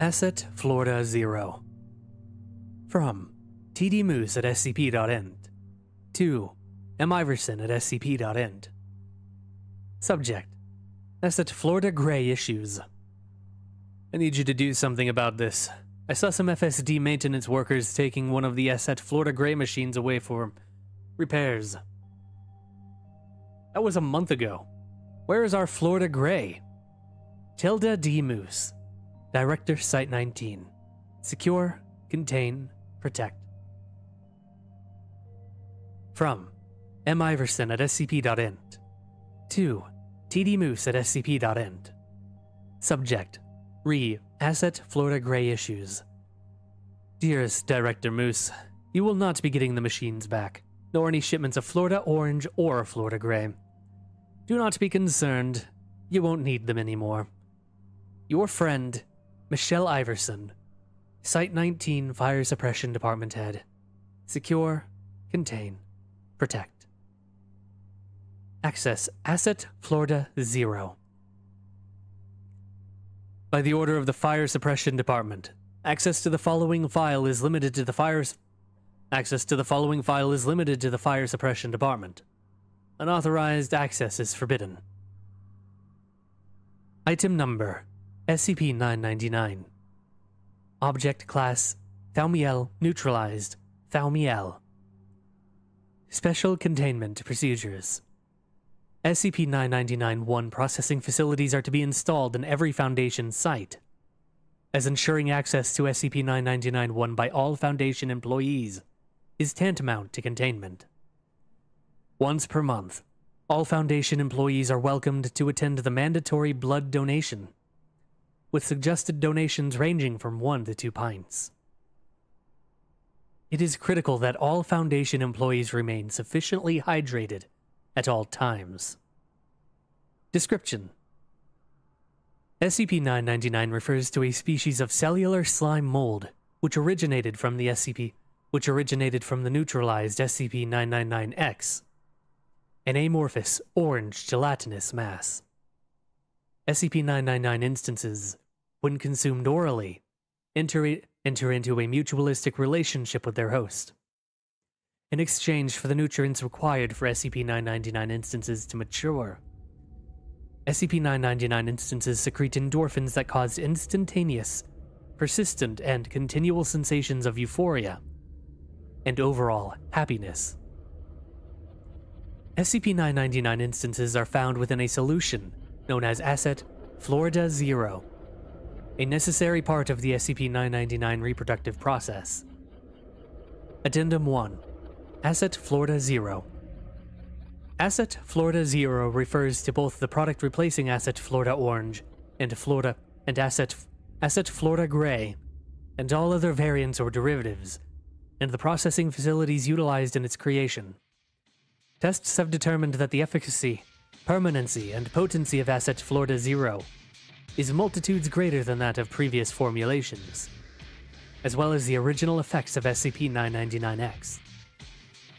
Asset Florida Zero. From TD Moose at SCP.end to M. Iverson at SCP.end. Subject: Asset Florida Gray Issues. I need you to do something about this. I saw some FSD maintenance workers taking one of the Asset Florida Gray machines away for repairs. That was a month ago. Where is our Florida Gray? Tilda D. Moose, Director, Site 19. Secure, Contain, Protect. From M. Iverson at SCP.end to TD Moose at SCP.end. Subject: Asset Florida Gray Issues. Dearest Director Moose, you will not be getting the machines back, nor any shipments of Florida Orange or Florida Gray. Do not be concerned, you won't need them anymore. Your friend, Michelle Iverson, Site 19 Fire Suppression Department Head. Secure, Contain, Protect. Access Asset Florida Zero. By the order of the Fire Suppression Department, access to the following file is limited to the Fire Suppression Department. Unauthorized access is forbidden. Item number: SCP-999. Object class: Thaumiel neutralized. Thaumiel. Special containment procedures. SCP-999-1 processing facilities are to be installed in every Foundation site, as ensuring access to SCP-999-1 by all Foundation employees is tantamount to containment. Once per month, all Foundation employees are welcomed to attend the mandatory blood donation, with suggested donations ranging from 1 to 2 pints. It is critical that all Foundation employees remain sufficiently hydrated at all times. Description: SCP-999 refers to a species of cellular slime mold which originated from the neutralized SCP-999-X, an amorphous orange gelatinous mass. SCP-999 instances, when consumed orally, enter into a mutualistic relationship with their host. In exchange for the nutrients required for SCP-999 instances to mature, SCP-999 instances secrete endorphins that cause instantaneous, persistent, and continual sensations of euphoria and overall happiness. SCP-999 instances are found within a solution known as Asset Florida Zero, a necessary part of the SCP-999 reproductive process. Addendum 1. Asset Florida Zero. Asset Florida Zero refers to both the product replacing Asset Florida Orange and Asset Florida Gray, and all other variants or derivatives, and the processing facilities utilized in its creation. Tests have determined that the efficacy, permanency, and potency of Asset Florida Zero is multitudes greater than that of previous formulations, as well as the original effects of SCP-999-X.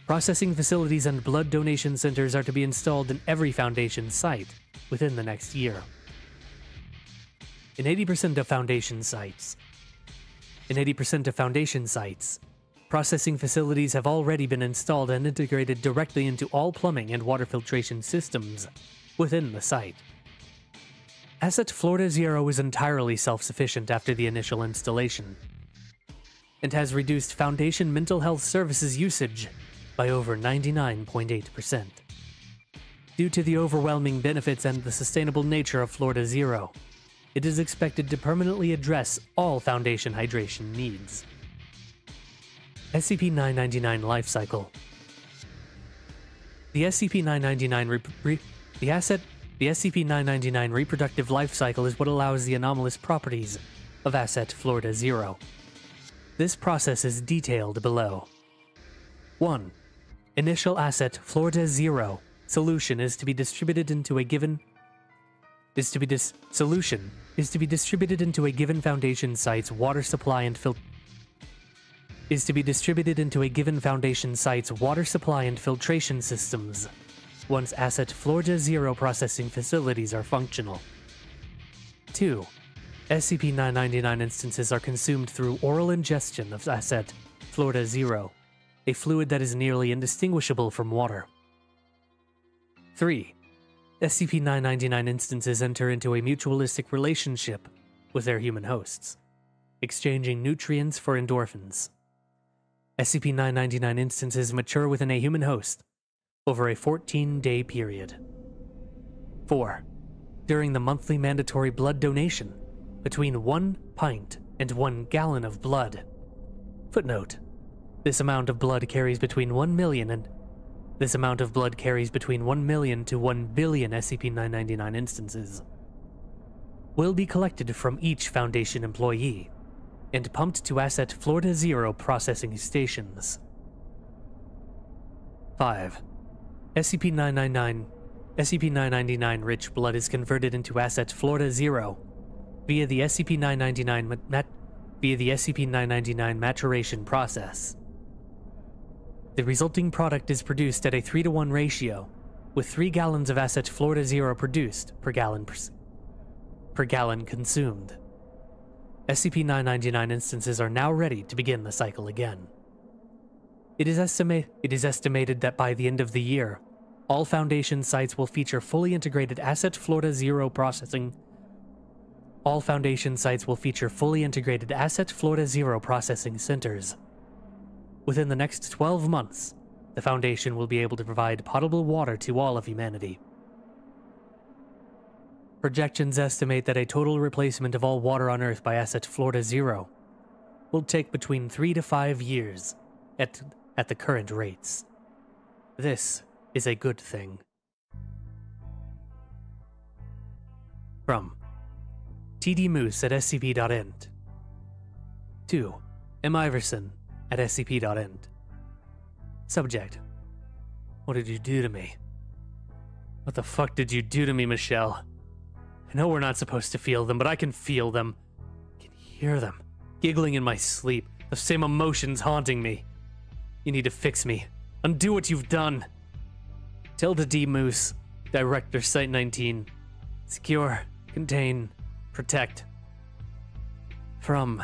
Processing facilities and blood donation centers are to be installed in every Foundation site within the next year. In 80% of Foundation sites, processing facilities have already been installed and integrated directly into all plumbing and water filtration systems within the site. Asset Florida Zero is entirely self-sufficient after the initial installation, and has reduced Foundation mental health services usage by over 99.8%. Due to the overwhelming benefits and the sustainable nature of Florida Zero, it is expected to permanently address all Foundation hydration needs. SCP-999 Life Cycle. The SCP-999 reproductive life cycle is what allows the anomalous properties of Asset Florida Zero. This process is detailed below. 1. Initial Asset Florida Zero solution is to be distributed into a given Foundation site's water supply and filtration systems once Asset Florida Zero processing facilities are functional. 2. SCP-999 instances are consumed through oral ingestion of Asset Florida Zero, a fluid that is nearly indistinguishable from water. 3. SCP-999 instances enter into a mutualistic relationship with their human hosts, exchanging nutrients for endorphins. SCP-999 instances mature within a human host over a 14-day period. 4. During the monthly mandatory blood donation, between 1 pint and 1 gallon of blood. Footnote: this amount of blood carries between 1 million to 1 billion SCP-999 instances. Will be collected from each Foundation employee and pumped to Asset Florida Zero processing stations. 5. SCP-999 rich blood is converted into Asset Florida Zero via the SCP-999 maturation process. The resulting product is produced at a 3-to-1 ratio, with 3 gallons of Asset Florida Zero produced per gallon consumed. SCP-999 instances are now ready to begin the cycle again. It is estimated that by the end of the year, all Foundation sites will feature fully integrated Asset Florida Zero processing. All Foundation sites will feature fully integrated Asset Florida Zero processing centers. Within the next 12 months, the Foundation will be able to provide potable water to all of humanity. Projections estimate that a total replacement of all water on Earth by Asset Florida Zero will take between 3 to 5 years at the current rates. This is a good thing. From TD Moose at SCP.int to M. Iverson at SCP.int. Subject: what did you do to me? What the fuck did you do to me, Michelle? I know we're not supposed to feel them, but I can feel them. I can hear them, giggling in my sleep, the same emotions haunting me. You need to fix me. Undo what you've done. Tilda D. Moose, Director, Site 19. Secure, contain, protect. From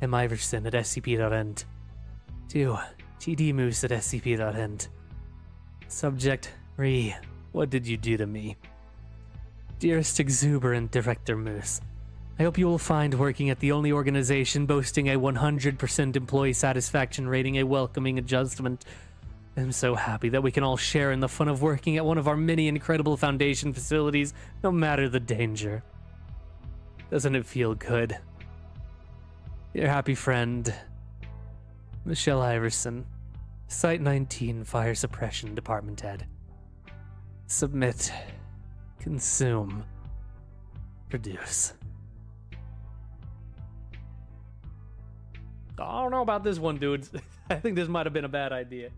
M. Iverson at SCP.int to TD Moose at SCP.int. Subject: what did you do to me? Dearest exuberant Director Moose, I hope you will find working at the only organization boasting a 100% employee satisfaction rating a welcoming adjustment. I'm so happy that we can all share in the fun of working at one of our many incredible Foundation facilities, no matter the danger. Doesn't it feel good? Your happy friend, Michelle Iverson, Site 19 Fire Suppression Department Head. Submit. Consume. Produce. I don't know about this one, dudes. I think this might have been a bad idea.